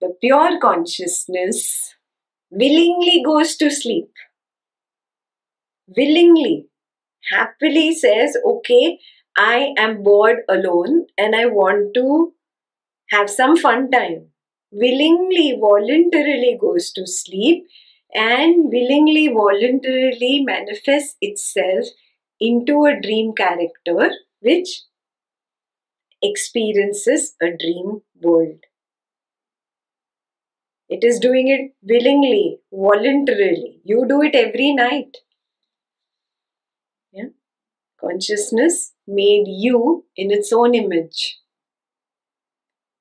The pure consciousness willingly goes to sleep. Willingly, happily says, okay, I am bored alone and I want to have some fun time. Willingly, voluntarily goes to sleep and willingly, voluntarily manifests itself into a dream character which experiences a dream world. It is doing it willingly, voluntarily. You do it every night. Yeah? Consciousness made you in its own image.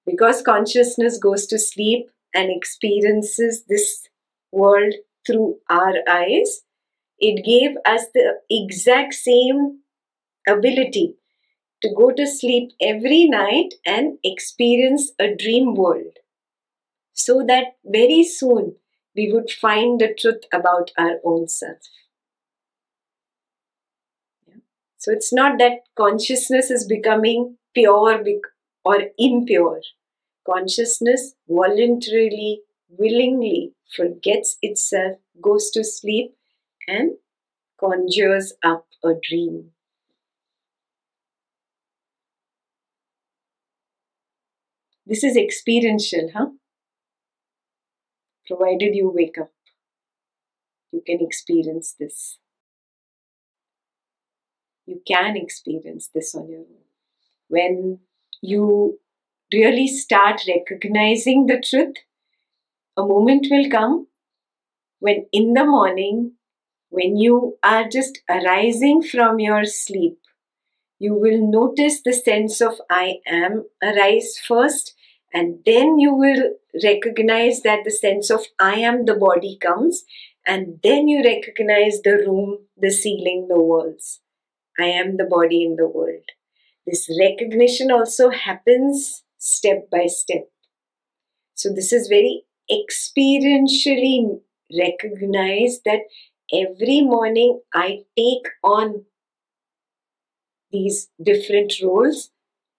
Because consciousness goes to sleep and experiences this world through our eyes, it gave us the exact same ability to go to sleep every night and experience a dream world. So that very soon we would find the truth about our own self. Yeah. So it's not that consciousness is becoming pure or impure. Consciousness voluntarily, willingly forgets itself, goes to sleep and conjures up a dream. This is experiential, huh? Provided you wake up, you can experience this. You can experience this on your own. When you really start recognizing the truth, a moment will come when in the morning, when you are just arising from your sleep, you will notice the sense of I am arise first, and then you will recognize that the sense of I am the body comes, and then you recognize the room, the ceiling, the walls. I am the body in the world. This recognition also happens step by step. So this is very experientially recognized that every morning I take on these different roles,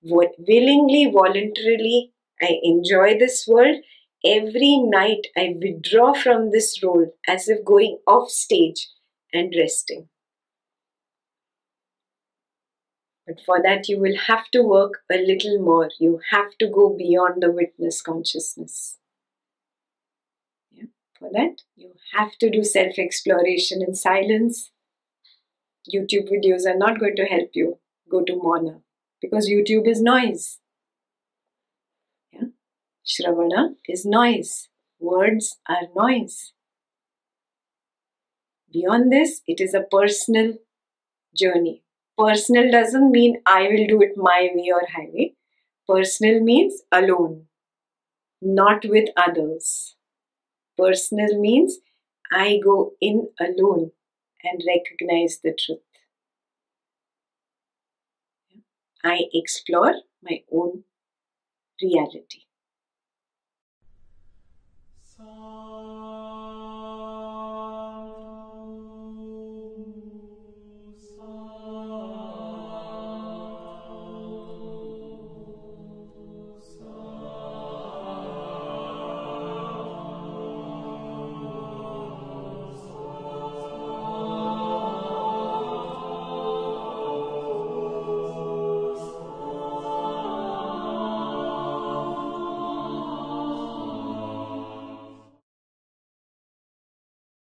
willingly, voluntarily, I enjoy this world. Every night I withdraw from this role as if going off stage and resting. But for that you will have to work a little more. You have to go beyond the witness consciousness. Yeah. For that you have to do self-exploration in silence. YouTube videos are not going to help you. Go to Mona, because YouTube is noise. Yeah? Shravana is noise. Words are noise. Beyond this, it is a personal journey. Personal doesn't mean I will do it my way or highway. Personal means alone, not with others. Personal means I go in alone and recognize the truth. I explore my own reality.